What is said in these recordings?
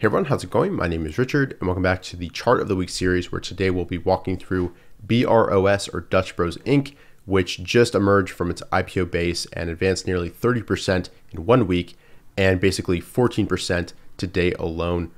Hey everyone, how's it going? My name is Richard and welcome back to the Chart of the Week series, where today we'll be walking through BROS, or Dutch Bros Inc, which just emerged from its IPO base and advanced nearly 30% in 1 week and basically 14% today alone,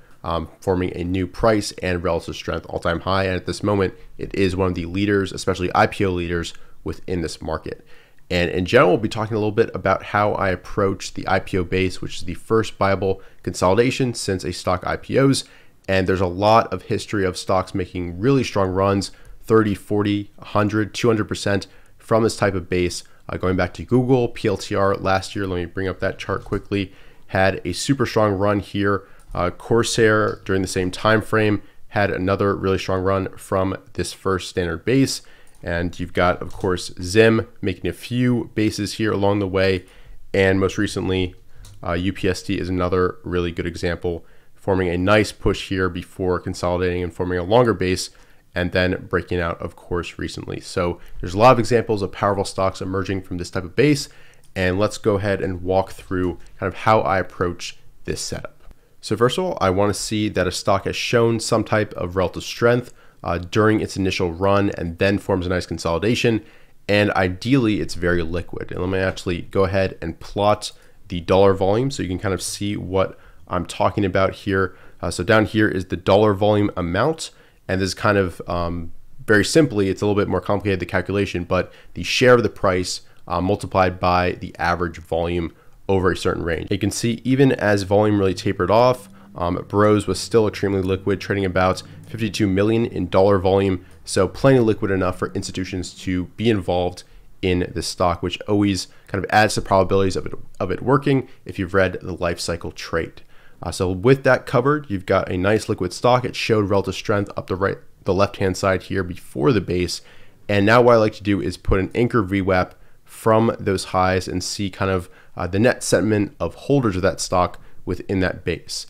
forming a new price and relative strength all-time high. And at this moment, it is one of the leaders, especially IPO leaders, within this market. And in general, we'll be talking a little bit about how I approach the IPO base, which is the first viable consolidation since a stock IPOs. And there's a lot of history of stocks making really strong runs, 30, 40, 100, 200% from this type of base. Going back to Google, PLTR last year, let me bring up that chart quickly, had a super strong run here. Corsair during the same time frame had another really strong run from this first standard base. And you've got, of course, Zim making a few bases here along the way. And most recently, UPST is another really good example, forming a nice push here before consolidating and forming a longer base and then breaking out, of course, recently. So there's a lot of examples of powerful stocks emerging from this type of base. And let's go ahead and walk through kind of how I approach this setup. So first of all, I want to see that a stock has shown some type of relative strength during its initial run and then forms a nice consolidation, and ideally it's very liquid. And let me actually go ahead and plot the dollar volume so you can kind of see what I'm talking about here. So down here is the dollar volume amount, and this is kind of very simply, it's a little bit more complicated, the calculation, but the share of the price multiplied by the average volume over a certain range. You can see even as volume really tapered off, BROS was still extremely liquid, trading about $52 million in dollar volume. So plenty liquid enough for institutions to be involved in this stock, which always kind of adds to probabilities of it working if you've read the life cycle trade. So with that covered, you've got a nice liquid stock. It showed relative strength up the left-hand side here before the base. And now what I like to do is put an anchor VWAP from those highs and see kind of the net sentiment of holders of that stock within that base.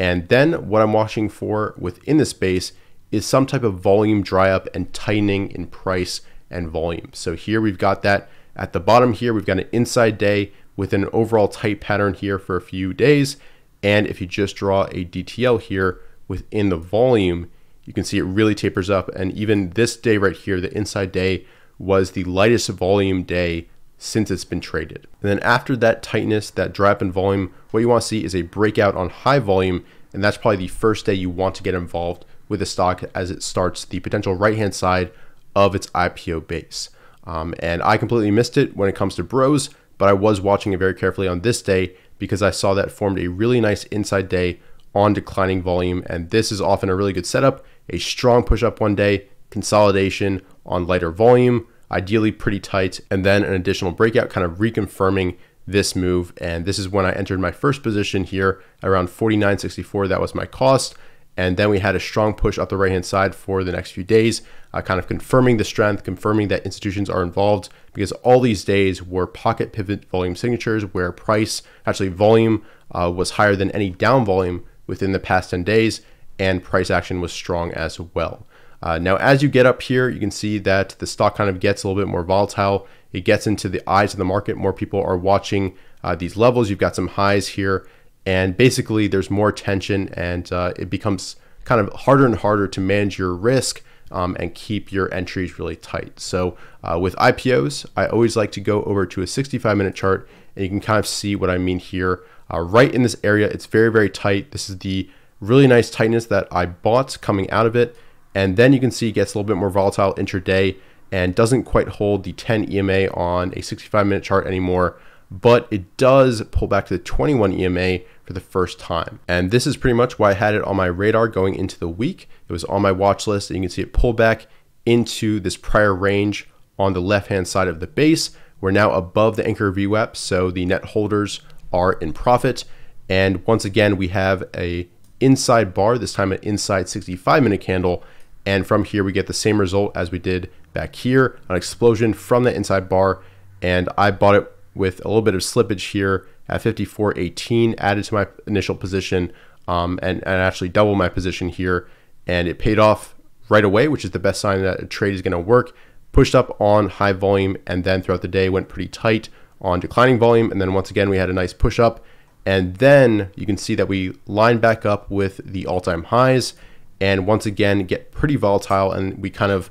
And then what I'm watching for within this base is some type of volume dry up and tightening in price and volume. So here we've got that at the bottom here, we've got an inside day with an overall tight pattern here for a few days. And if you just draw a DTL here within the volume, you can see it really tapers up. And even this day right here, the inside day was the lightest volume day since it's been traded. And then after that tightness, that dry up in volume, what you want to see is a breakout on high volume. And that's probably the first day you want to get involved with the stock as it starts the potential right-hand side of its IPO base. And I completely missed it when it comes to BROS, but I was watching it very carefully on this day because I saw that formed a really nice inside day on declining volume. And this is often a really good setup, a strong push up one day, consolidation on lighter volume, ideally pretty tight, and then an additional breakout kind of reconfirming this move. And this is when I entered my first position here around 49.64. That was my cost. And then we had a strong push up the right-hand side for the next few days, kind of confirming the strength, confirming that institutions are involved, because all these days were pocket pivot volume signatures where price, actually volume, was higher than any down volume within the past 10 days, and price action was strong as well. Now, as you get up here, you can see that the stock kind of gets a little bit more volatile. It gets into the eyes of the market. More people are watching these levels. You've got some highs here, and basically there's more tension, and it becomes kind of harder and harder to manage your risk and keep your entries really tight. So with IPOs, I always like to go over to a 65-minute chart, and you can kind of see what I mean here. Right in this area, it's very, very tight. This is the really nice tightness that I bought coming out of it. And then you can see it gets a little bit more volatile intraday and doesn't quite hold the 10 EMA on a 65-minute chart anymore, but it does pull back to the 21 EMA for the first time. And this is pretty much why I had it on my radar going into the week. It was on my watch list, and you can see it pull back into this prior range on the left-hand side of the base. We're now above the anchor VWAP, so the net holders are in profit. And once again, we have a inside bar, this time an inside 65-minute candle. And from here, we get the same result as we did back here, an explosion from the inside bar. And I bought it with a little bit of slippage here at 54.18, added to my initial position, and actually doubled my position here. And it paid off right away, which is the best sign that a trade is gonna work. Pushed up on high volume, and then throughout the day went pretty tight on declining volume. And then once again, we had a nice push up. And then you can see that we line back up with the all-time highs and once again get pretty volatile, and we kind of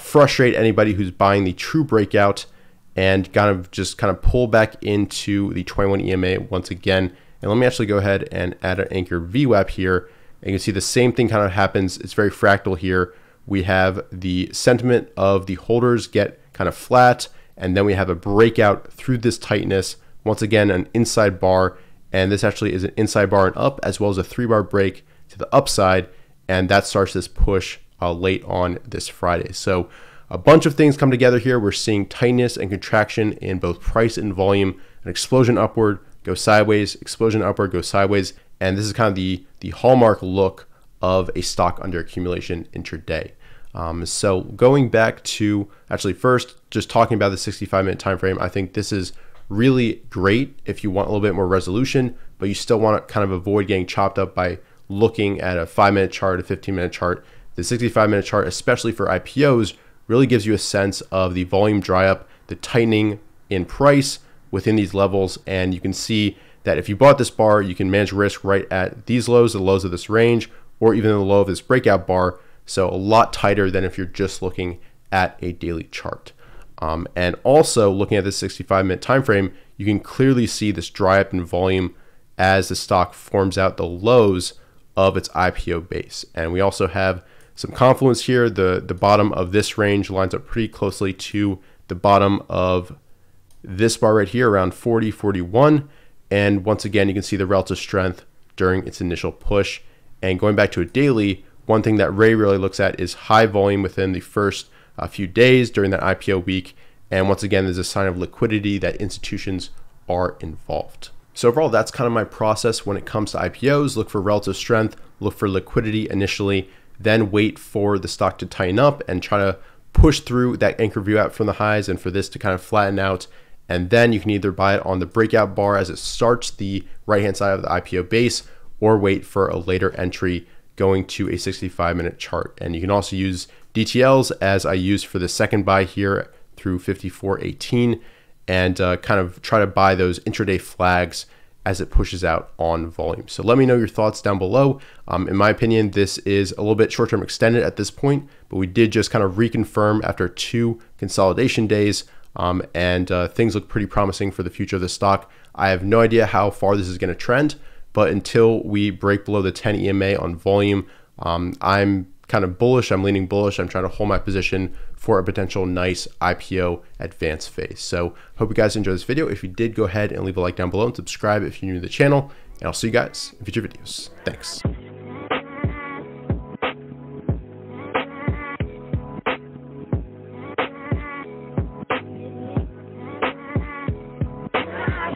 frustrate anybody who's buying the true breakout and kind of pull back into the 21 EMA once again. And let me actually go ahead and add an anchor VWAP here. And you can see the same thing kind of happens. It's very fractal here. We have the sentiment of the holders get kind of flat, and then we have a breakout through this tightness. Once again, an inside bar, and this actually is an inside bar and up, as well as a 3-bar break to the upside, and that starts this push late on this Friday. So a bunch of things come together here. We're seeing tightness and contraction in both price and volume, an explosion upward, go sideways, explosion upward, go sideways, and this is kind of the hallmark look of a stock under accumulation intraday. So going back to actually first, just talking about the 65-minute time frame, I think this is really great if you want a little bit more resolution, but you still want to kind of avoid getting chopped up by looking at a 5-minute chart, a 15-minute chart. The 65-minute chart, especially for IPOs, really gives you a sense of the volume dry up, the tightening in price within these levels, and you can see that if you bought this bar, you can manage risk right at these lows, the lows of this range, or even the low of this breakout bar. So a lot tighter than if you're just looking at a daily chart. And also looking at the 65-minute time frame, you can clearly see this dry up in volume as the stock forms out the lows of its IPO base. And we also have some confluence here. The bottom of this range lines up pretty closely to the bottom of this bar right here, around 40, 41. And once again, you can see the relative strength during its initial push. And going back to a daily, one thing that Ray really looks at is high volume within the first few days during that IPO week. And once again, there's a sign of liquidity that institutions are involved. So overall, that's kind of my process when it comes to IPOs. Look for relative strength, look for liquidity initially, then wait for the stock to tighten up and try to push through that anchor VWAP from the highs and for this to kind of flatten out. And then you can either buy it on the breakout bar as it starts the right-hand side of the IPO base, or wait for a later entry going to a 65-minute chart. And you can also use DTLs as I used for the second buy here through 54.18 and kind of try to buy those intraday flags as it pushes out on volume. So let me know your thoughts down below. In my opinion, this is a little bit short-term extended at this point, but we did just kind of reconfirm after 2 consolidation days, and things look pretty promising for the future of the stock. I have no idea how far this is going to trend, but until we break below the 10 EMA on volume, I'm kind of bullish, I'm leaning bullish, I'm trying to hold my position for a potential nice IPO advance phase. So hope you guys enjoyed this video. If you did, go ahead and leave a like down below and subscribe if you're new to the channel, and I'll see you guys in future videos. Thanks.